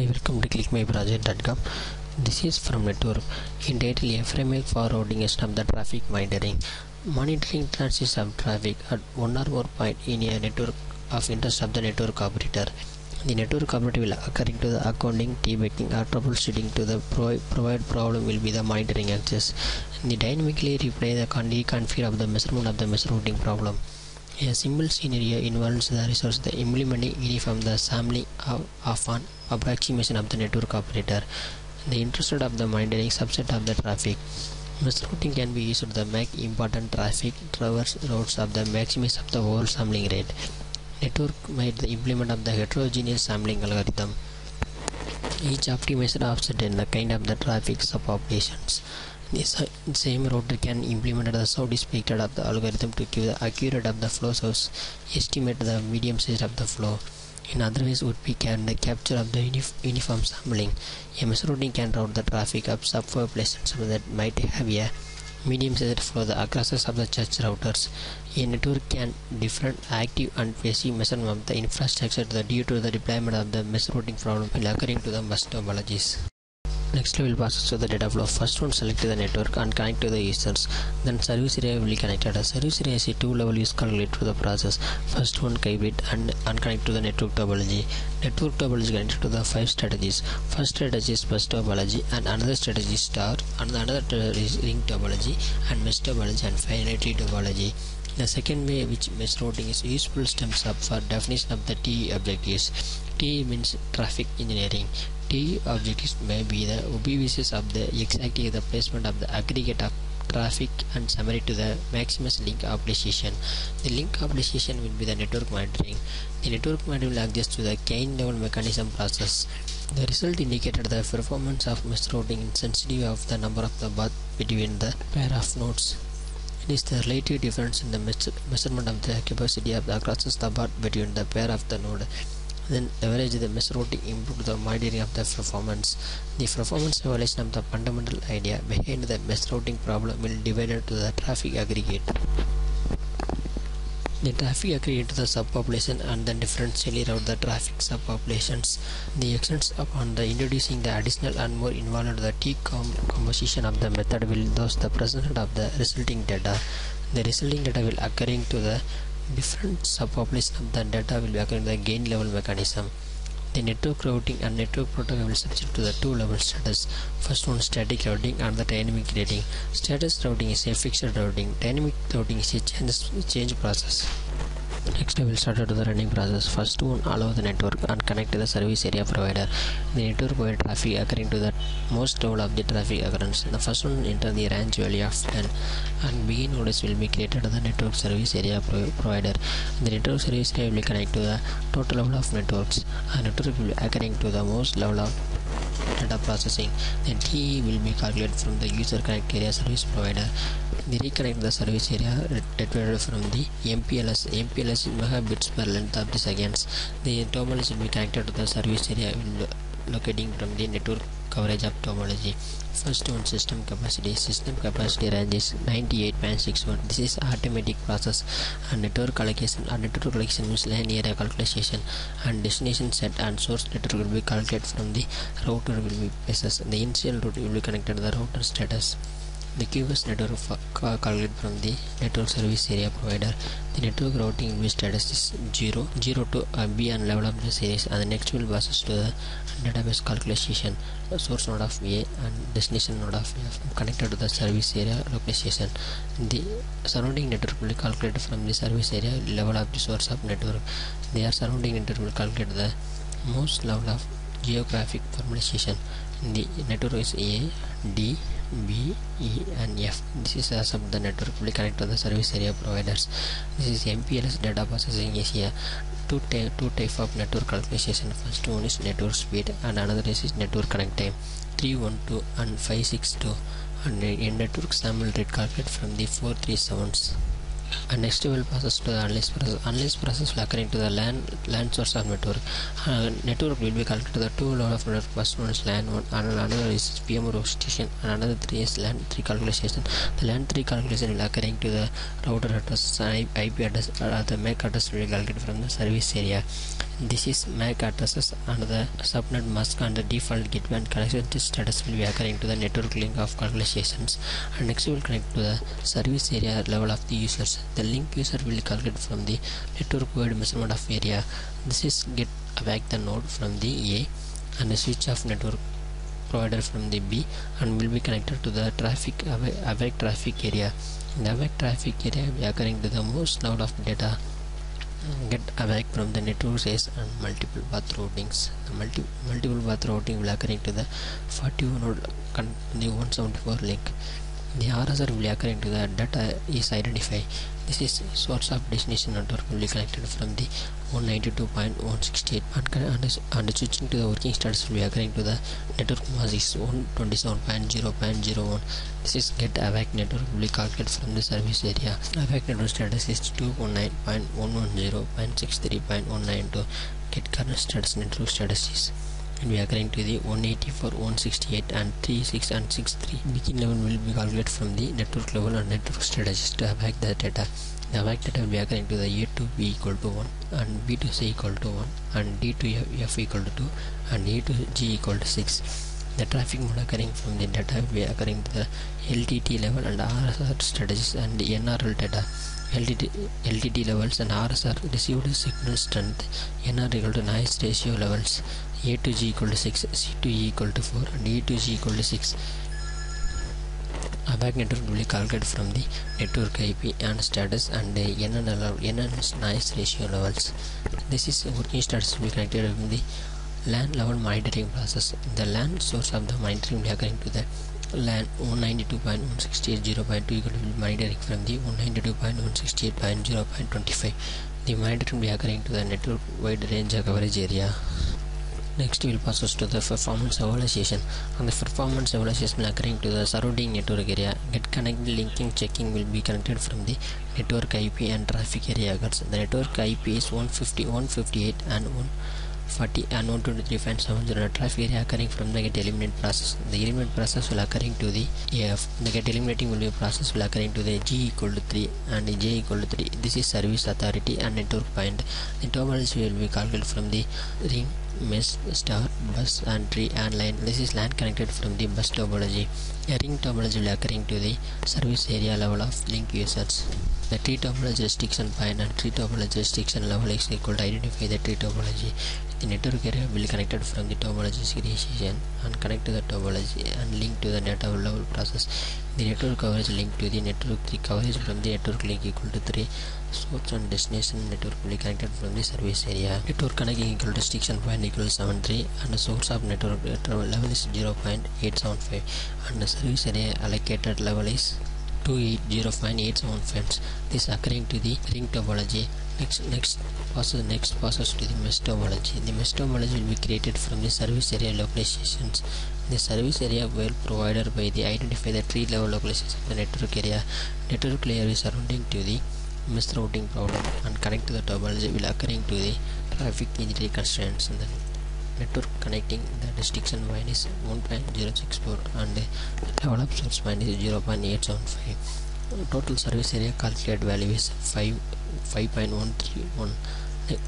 Hi, welcome to clickmyproject.com. This is from network. In title, a framework for routing is of the traffic monitoring. Monitoring transit of traffic at one or more point in a network of interest of the network operator. The network operator will occurring to the accounting, debugging, or troubleshooting to the provide problem will be the monitoring access. The dynamically replay the configure of the measurement of the routing problem. A simple scenario involves the resource the implementing uniform the sampling of an approximation of the network operator. The interest of the monitoring subset of the traffic. Misrouting can be used to make important traffic traverse routes of the maximize of the whole sampling rate. Network made the implement of the heterogeneous sampling algorithm. Each optimizer offset in the kind of the traffic subpopulations. This same router can implement the sub-dispected of the algorithm to give the accurate of the flow source, estimate the medium size of the flow. In other ways would be can the capture of the uniform sampling. A misrouting can route the traffic up sub-populations that might have a medium size flow the across of the church routers. A network can different active and passive measurement of the infrastructure due to the deployment of the misrouting problem will occurring to the mesh topologies. Next, we will pass to the data flow. First one, select the network and connect to the users. Then service area will be connected. A service area is a two-level use calculate to the process. First one, kybit and unconnect to the network topology. Network topology connected to the five strategies. First strategy is bus topology, and another strategy is star, and another is ring topology, and mesh topology, and finally tree topology. The second way which mesh routing is useful stems up for definition of the TE objectives. TE means traffic engineering. TE objectives may be the oblivious of the exactly the placement of the aggregate of traffic and summary to the maximum link appreciation. The link appreciation will be the network monitoring. The network monitoring will adjust to the chain level mechanism process. The result indicated the performance of mesh routing is sensitive of the number of the path between the pair of nodes. It is the relative difference in the measurement of the capacity of the across the path between the pair of the node. Then leverage the mesh routing improve the monitoring of the performance. The performance evaluation of the fundamental idea behind the mesh routing problem will divide into the traffic aggregate. The traffic aggregate to the subpopulation and then differentially route the traffic subpopulations. The extents upon the introducing the additional and more involved the T composition of the method will thus the present of the resulting data. The resulting data will occurring to the different subpopulation of the data will be occurring in the gain level mechanism. The network routing and network protocol will subject to the two level status. First one static routing and the dynamic routing. Status routing is a fixed routing. Dynamic routing is a change process. Next, we will start to the running process. First one, allow the network and connect to the service area provider. The network where traffic occurring to the most level of the traffic occurrence. The first one, enter the range value of 10 and begin nodes will be created to the network service area provider. The network service area will connect to the total level of networks and network will be occurring to the most level of data processing. The TE will be calculated from the user connect area service provider. They reconnect the service area retrieved from the MPLS. MPLS is megabits per length of the seconds. The topology will be connected to the service area locating from the network coverage of topology. First one, system capacity. System capacity range is 98.61. This is automatic process and network allocation. And network allocation means LAN area calculation and destination set and source network will be calculated from the router will be basis. The initial route will be connected to the router status. The QoS network calculated from the network service area provider. The network routing will be status is 0 to B and level of the series, and the next will passes to the database calculation. The source node of A and destination node of A connected to the service area localization. The surrounding network will be calculated from the service area level of the source of network. The surrounding network will calculate the most level of geographic formalization. The network is A, D, B, E and F. This is as of the network will connect to the service area providers. This is MPLS data processing is here. Two type of network calculation. First one is network speed and another is network connect time. 312 and 562 and in network sample rate calculated from the 437s. and next we will process to the analysis process. Analysis process will occur into the LAN source of network. Network will be connected to the two level of network. First one is LAN 1 and another is VM workstation and another three is LAN 3 calculation. The LAN 3 calculation will occurring to the router address and IP address or the MAC address will be calculated from the service area. This is MAC addresses and the subnet mask and the default gateway and connection status will be occurring to the network link of calculations. And next we will connect to the service area level of the users. The link user will calculate from the network wide measurement of area. This is get back the node from the A and the switch of network provider from the B and will be connected to the traffic awake traffic area. The awake traffic area will be occurring to the most level of data get awake from the network says and multiple path routings. The multiple path routing will occur into the 41 node the 174 link. The RSR will occur into the data is identified. This is source of destination network will be connected from the 192.168 and switching to the working status will be occurring to the network mask is 127.0.01. This is get awake network will be calculated from the service area. Awake network status is 219.110.63.192. Get current status network status is we are going to the 184, 168 and 36 and 63. Begin level will be calculated from the network level and network strategies to awake the data. The awake data will be occurring to the A to B equal to 1 and B to C equal to 1 and D to F equal to 2 and A to G equal to 6. The traffic mode occurring from the data will be occurring to the LTT level and RSR strategies and NRL data. LTT levels and RSR received signal strength, NR equal to noise ratio levels. A to G equal to 6, C to E equal to 4 and E to G equal to 6. Awake network will be calculated from the network IP and status and the NN's noise ratio levels. This is working status will be connected from the LAN level monitoring process. The LAN source of the monitoring will be occurring to the LAN 192.168.0.2 equal to monitoring from the 192.168.0.25. The monitoring will be occurring to the network wide range of coverage area. Next we will process to the performance evaluation and the performance evaluation will occurring to the surrounding network area. Get connected linking checking will be connected from the network IP and traffic area. The network IP is 150, 158 and 140 and 123.70. Traffic area occurring from the get eliminate process. The eliminate process will occurring to the AF. The get eliminating will be process will occurring to the G equal to 3 and J equal to 3. This is service authority and network point. The terminals will be calculated from the ring, mesh, star, bus and tree and line. This is LAN connected from the bus topology. A ring topology will occurring to the service area level of link users. The tree topology restriction point and tree topology restriction level is equal to identify the tree topology. The network area will be connected from the topology segregation and connect to the topology and link to the data level process. The network coverage linked to the network 3 coverage from the network link equal to 3. Source and destination network will be connected from the service area. Network connecting equal to restriction point equal to 73 and the source of network level is 0.875 and the service area allocated level is 280.875. This occurring to the ring topology. Next process to the mesh topology. The mesh topology will be created from the service area localizations. The service area will provided by the identify the tree level localization of the network area. Network layer is surrounding to the mesh routing problem and connect to the topology will occurring to the traffic engineering constraints. And the network connecting the restriction point is 1.064 and the level of source point is 0.875. Total service area calculated value is 5.131.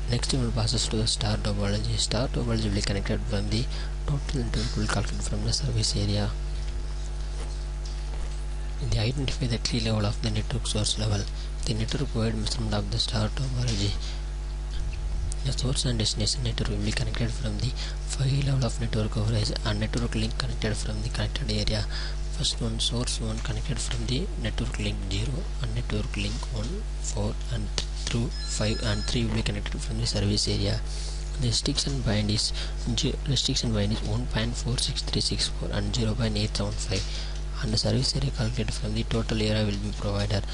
Next we will process to the star topology. Star topology will be connected from the total network will calculate from the service area. They identify the tree level of the network source level. The network wide measurement of the star topology. The source and destination network will be connected from the 5 level of network coverage and network link connected from the connected area. First one source 1 connected from the network link 0 and network link 1, 4 and through 5 and 3 will be connected from the service area. The restriction bind is 1.46364 and 0.875 and the service area calculated from the total area will be provided.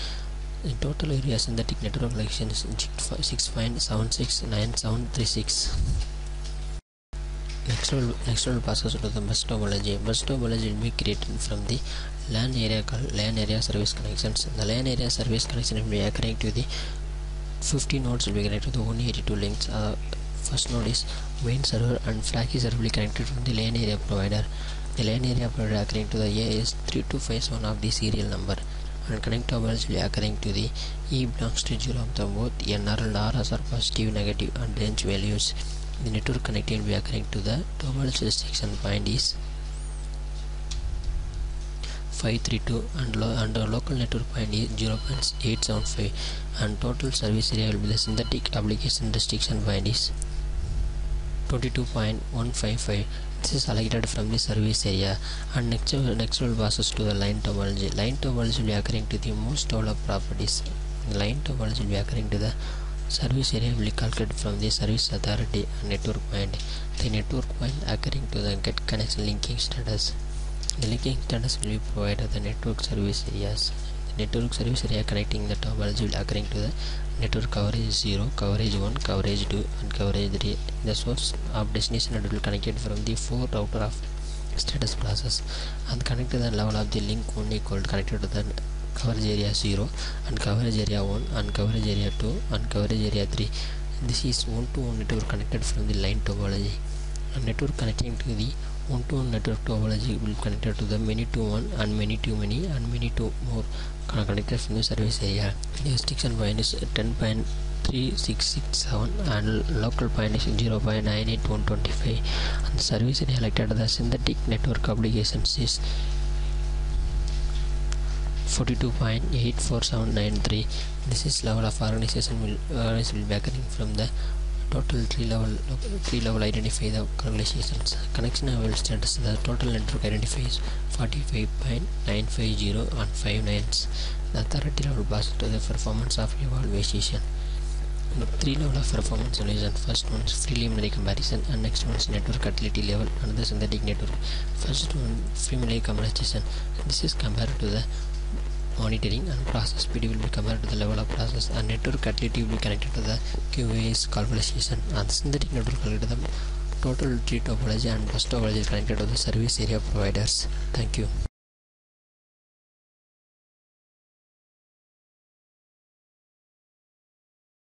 The total area synthetic network collection is 6.769.736. External passes to the bus topology. Bus topology will be created from the LAN area called LAN area service connections. The LAN area service connection will be connected to the 50 nodes will be connected to the 182 links. First node is main server and flaky server will be connected from the LAN area provider. The LAN area provider connected to the AES 3251 of the serial number. And connect topology will be occurring to the E belongs to 0 of the both NR and RS are positive, negative and range values. The network connecting will be occurring to the topology restriction point is 532 and the local network point is 0.875 and total service area will be the synthetic application restriction point is 22.155. This is allocated from the service area. And next will passes to the line topology. Line topology will be occurring to the most developed properties. The line topology will be occurring to the service area will be calculated from the service authority and network point. The network point occurring to the get connection linking status. The linking status will be provided the network service areas. The network service area connecting the topology will occurring to the network coverage 0, coverage 1, coverage 2 and coverage 3. The source of destination node will connected from the 4 router of status process and connect to the level of the link 1 equal connected to the coverage area 0 and coverage area 1 and coverage area 2 and coverage area 3. This is 1-to-1 network connected from the line topology. A network connecting to the 1-to-1 network topology will connected to the many-to-one and many-to-many and many-to-more connected from the service area. The restriction point is 10.3667 and local point is 0.98125 and the service area elected the synthetic network applications is 42.84793. This is level of organization will be occurring from the total three level identify the congregations. Connection available status the total network identifies 45.950 on 5 nines. The authority level passes to the performance of evaluation. The 3 level of performance evaluation. First one is preliminary comparison and next one is network utility level and the synthetic network. First one preliminary comparison. This is compared to the monitoring and process speed will be compared to the level of process and network utility will be connected to the QA's calculation and synthetic network will connected to the total tree topology and bus topology connected to the service area providers. Thank you.